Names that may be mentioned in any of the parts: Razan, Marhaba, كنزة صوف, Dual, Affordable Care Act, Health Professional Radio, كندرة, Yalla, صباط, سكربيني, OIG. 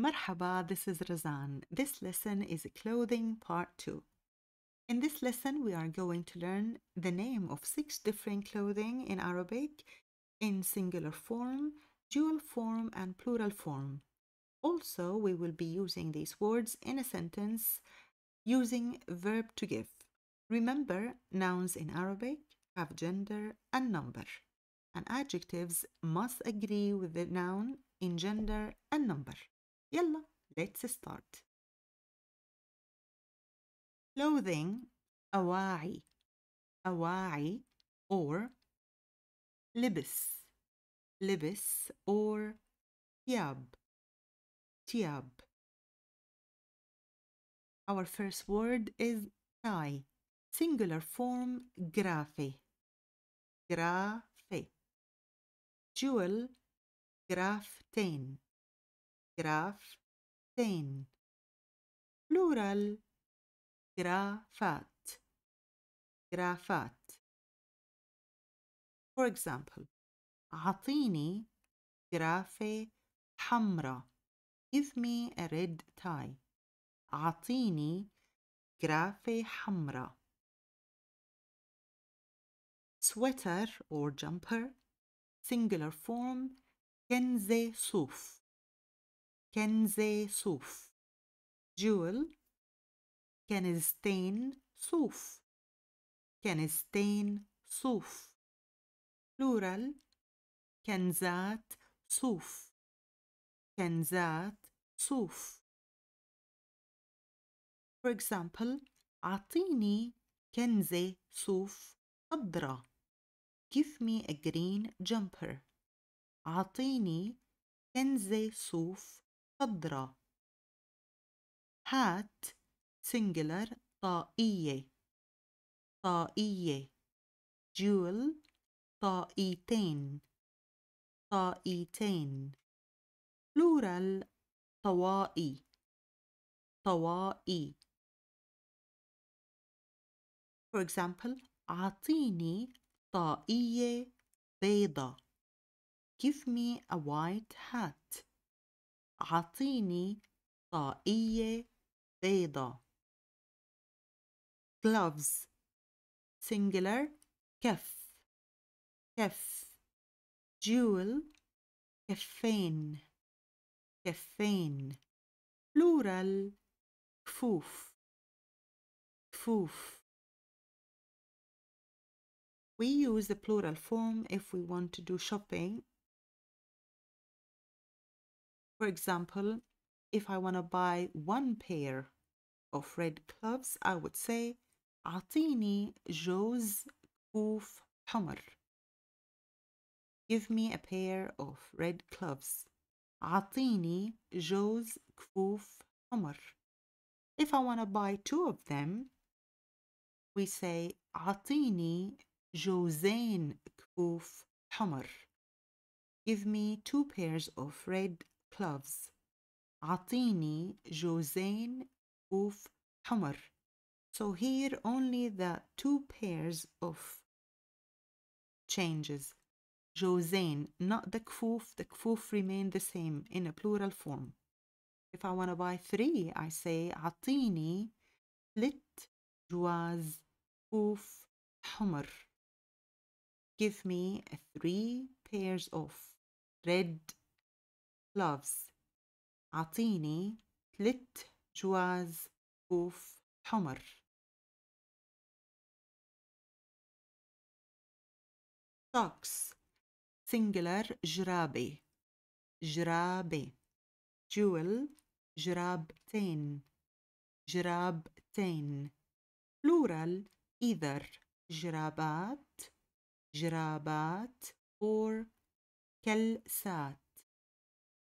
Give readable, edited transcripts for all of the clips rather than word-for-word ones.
Marhaba, this is Razan. This lesson is Clothing Part 2. In this lesson, we are going to learn the name of 6 different clothing in Arabic in singular form, dual form, and plural form. Also, we will be using these words in a sentence using verb to give. Remember, nouns in Arabic have gender and number, and adjectives must agree with the noun in gender and number. Yalla, let's start. Clothing, أواعي, أواعي, or لبس, لبس, or ثياب, ثياب. Our first word is tie, singular form grafé, grafé, dual graftين, graftين, plural grafat, grafat. For example, أعطيني grafة حمراء, give me a red tie. أعطيني grafة حمراء. Sweater or jumper, singular form كنزة صوف, كنزة صوف, dual كنزتين صوف, كنزتين صوف, plural كنزات صوف, كنزات صوف. For example, أعطيني كنزة صوف خضراء, give me a green jumper. أعطيني كنزة صوف خضراء. hat singular طائية, طائية, dual طائيتين, طائيتين, plural طوائي, طوائي. For example, أعطيني طائية بيضة, give me a white hat. أعطيني طائية بيضة. gloves, singular كف, كف, dual كفين, كفين, plural كفوف, كفوف. We use the plural form if we want to do shopping. For example, if I want to buy 1 pair of red gloves, I would say أعطيني جوز كفوف حمر. Give me a pair of red gloves. أعطيني جوز كفوف حمر. If I want to buy 2 of them, we say أعطيني جوزين كفوف حمر. Give me 2 pairs of red gloves. أعطيني جوزين كفوف حمر. So here only the 2 pairs of changes. جوزين, not the كفوف. The كفوف remain the same in a plural form. If I want to buy 3, I say أعطيني ثلاث جواز كفوف حمر. Give me 3 pairs of red gloves. أعطيني 3 جواز كفوف حمر. socks, singular جرابي, جرابي, dual جرابتين, جرابتين, plural either جرابات, جرابات, or كلسات,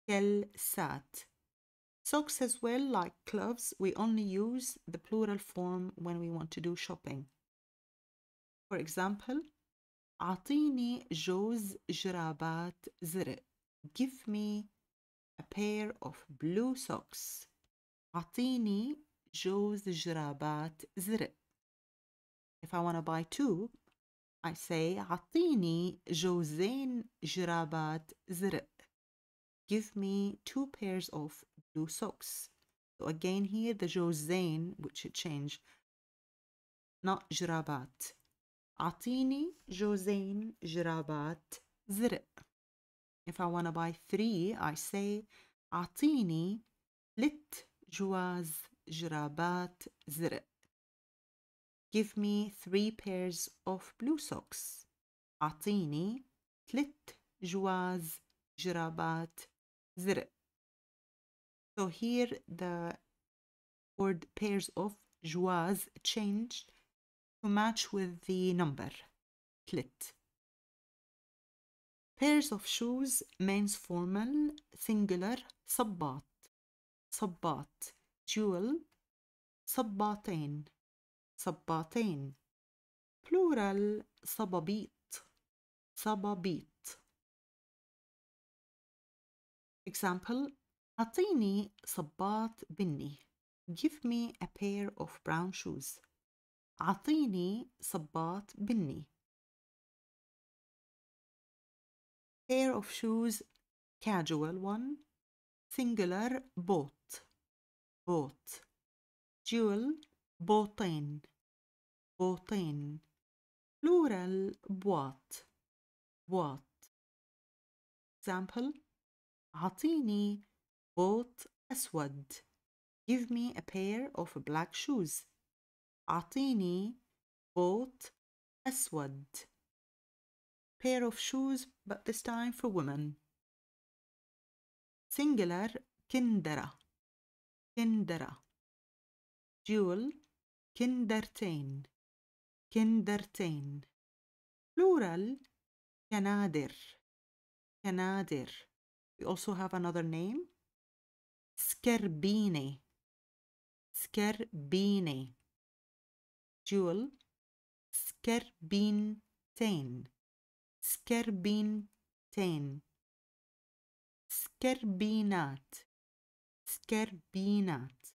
كلسات. Socks as well, like gloves, we only use the plural form when we want to do shopping. For example, أعطيني جوز جرابات زرق. Give me a pair of blue socks. أعطيني جوز جرابات زرق. If I want to buy 2, I say أعطيني جوزين جرابات زرق. Give me 2 pairs of blue socks. So again here, the جوزين, which should change, not جرابات. أعطيني جوزين جرابات زرق. If I want to buy 3, I say أعطيني 3 جواز جرابات زرق. Give me 3 pairs of blue socks. أعطيني 3 جواز جرابات زرق. So here the word pairs of جواز changed to match with the number, تلت. Pairs of shoes, men's formal, singular, صباط. صباط, dual, صباطين. صباطين. Plural, صبابيط. صبابيط. Example, أعطيني صباط بني. Give me a pair of brown shoes. أعطيني صباط بني. Pair of shoes, casual one, singular, both, both, dual, bothين, bothين, plural, boat, boat. Example, أعطيني بوت أسود. Give me a pair of black shoes. أعطيني بوت أسود. Pair of shoes, but this time for women. Singular, كندرة. كندرة. Dual, كندرتين. كندرتين. Plural, كنادر. كنادر. We also have another name. سكربيني. سكربيني. Dual, سكربينتين. سكربينتين. سكربينات. سكربينات.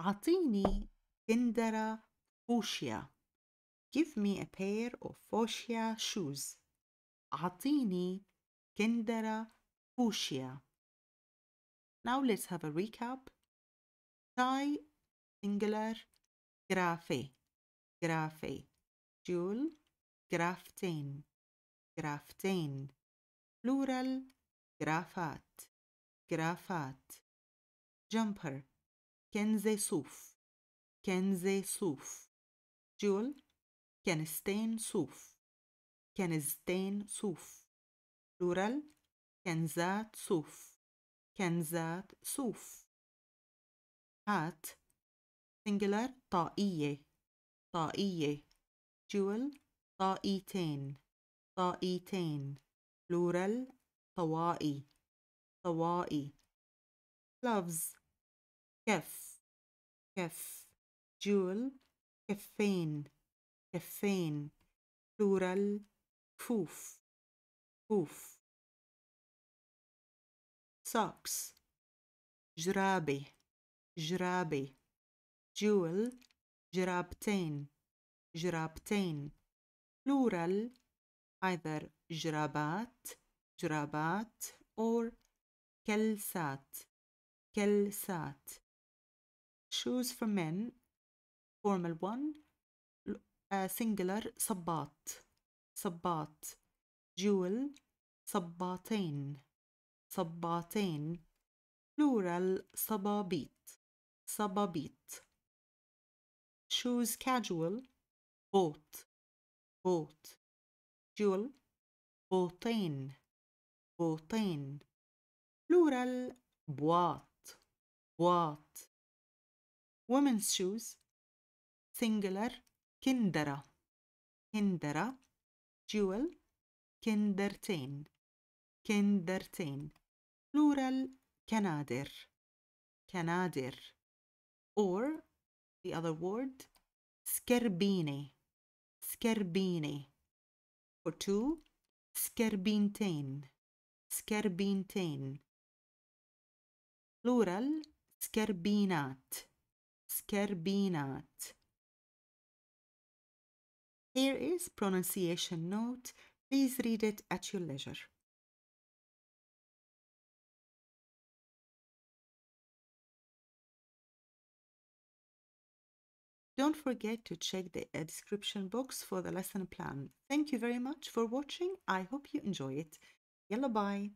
أعطيني كندرة فوشيا. Give me a pair of fuchsia shoes. أعطيني كندرة فوشيا. Now let's have a recap. Tie, singular, graffe. Graffe. Dual, graftين. Graftين. Plural, grafat. Grafat. Jumper, كنزة صوف. كنزة صوف. Dual, كنستين صوف. كنزتين صوف. Plural, كنزات صوف. كنزات صوف. Hat, singular, طائية. طائية. Dual, طائتين. طائتين. Plural, طوائي. طوائي. Gloves, كف. كف. Dual, كفين. كفين. Plural, كفوف. كفوف. Socks, جرابي. جرابي. Dual, جرابتين. جرابتين. Plural, either جرابات, جرابات, or كلسات, كلسات. Shoes for men, formal one, singular, صباط, صباط. Dual, صباطين, صباطين. Plural, صبابيط, صبابيط. Shoes casual, both, both. Dual, bothين, bothين. Plural, boat, boat. Women's shoes, singular, كندرة, كندرة. Dual, كندرتين, كندرتين. Plural, كنادر, كنادر. Or the other word, سكربيني. سكربيني. For 2, سكربينتين. سكربينتين. Plural, سكربينات. سكربينات. Here is pronunciation note. Please read it at your leisure. Don't forget to check the description box for the lesson plan. Thank you very much for watching. I hope you enjoy it. Yalla, bye.